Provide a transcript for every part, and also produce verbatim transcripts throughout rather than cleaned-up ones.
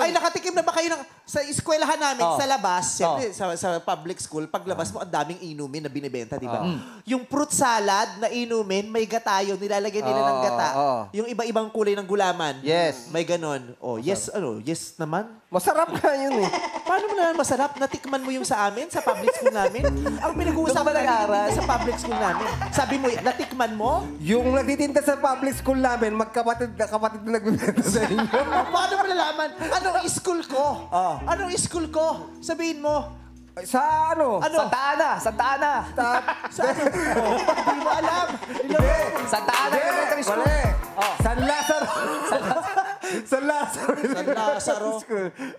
Ay, nakatikim na ba kayo ng, sa eskwelahan namin, oh. sa labas, siyempre, oh. sa, sa public school, paglabas mo, ang daming inumin na binibenta, di ba? Oh. Yung fruit salad na inumin, may gata yun. Nilalagay nila oh. ng gata. Oh. Yung iba-ibang kulay ng gulaman. Yes. May ganon. Oh, yes, masarap. ano, yes naman. Masarap na yun eh. Paano mo naman masarap? Natikman mo yung sa amin, sa public school namin? Ang pinag-uusapan namin sa public school namin. Sabi mo, natikman mo? Yung nagtitinda sa public school namin, magkapatid na kapatid na nagbibenta sa inyo. Paano mo nalaman? Anong school ko? Oh. Anong school ko? Sabihin mo. Sa ano? ano? Santa Ana. Santa Ana. Sa, sa ano? Hindi mo alam. Santa Ana. Wale. Oh. San Lazaro. San Lazaro. San Lazaro. San Lazaro.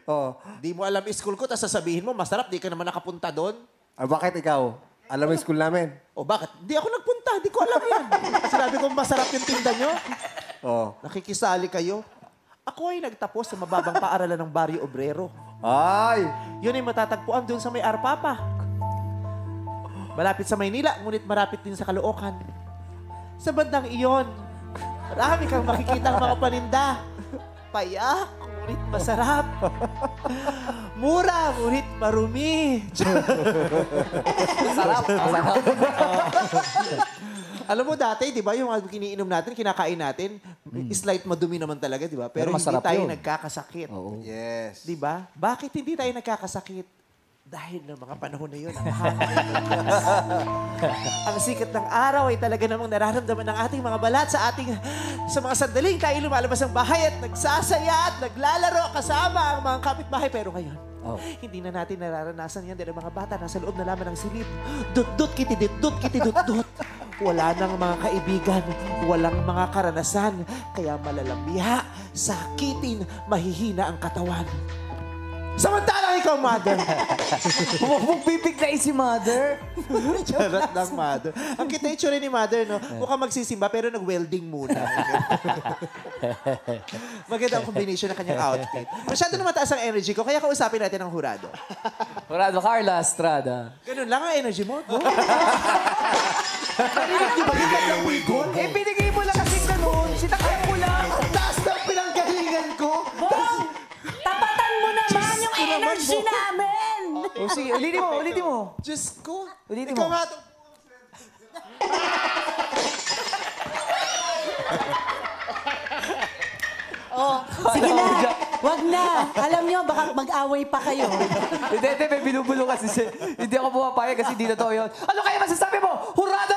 Oh. Di mo alam school ko, tapos sasabihin mo, masarap, di ka naman nakapunta doon. Ah, bakit ikaw? Alam mo yung school namin. O, bakit? Di ako nagpunta. Di ko alam yan. Sinabi ko, masarap yung tinda nyo. Oh. Nakikisali kayo. Ako ay nagtapos sa mababang paaralan ng Baryo Obrero. Ay! Yun ay matatagpuan doon sa may Arpapa. Malapit sa Maynila, ngunit marapit din sa Caloocan. Sa bandang iyon, marami kang makikita ang mga paninda. Payak, ngunit masarap. Mura, ngunit marumi. Masarap, masarap. Alam mo dati, di ba, yung kiniinom natin, kinakain natin, mm. slight madumi naman talaga, di ba? Pero, Pero hindi tayo yun. nagkakasakit. Oo. Yes. Di ba? Bakit hindi tayo nagkakasakit? Dahil ng mga panahon na yun, ang hangin. Ang sikat ng araw ay talaga namang nararamdaman ng ating mga balat sa ating, sa mga sandaling tayo lumalabas ng bahay at nagsasaya at naglalaro kasama ang mga kapitbahay. Pero ngayon, oh. hindi na natin nararanasan yan dahil mga bata nasa loob na laman ng silid. Dut-dut, kitidit, dut, kitidut, dut. Wala nang mga kaibigan, walang mga karanasan, kaya malalambiha, sakitin, mahihina ang katawan. Samantalang ikaw, mother! Mukhang bibig na si mother. Charot lang, mother. Ang kita-itsure ni mother, no? Mukhang magsisimba pero nag-welding muna. Maganda ang combination ng kanyang outfit. Masyado na mataas ang energy ko, kaya kausapin natin ang hurado. Hurado, Karla Estrada. Ganun lang ang energy mo. Go. Eh, binigay mo lang kasi ganun. Sitakay mo lang. Taas na pinanggalingan ko. Bong! Tapatan mo naman yung energy namin! O sige, ulitin mo, ulitin mo. Diyos ko. Ulitin mo. Ikaw nga ito. Sige na. Wag na. Alam nyo, baka mag-away pa kayo. Hindi, hindi. May binubulo kasi. Hindi ako pumapayag kasi di na to yun. Ano kaya masasabi mo? Hurado!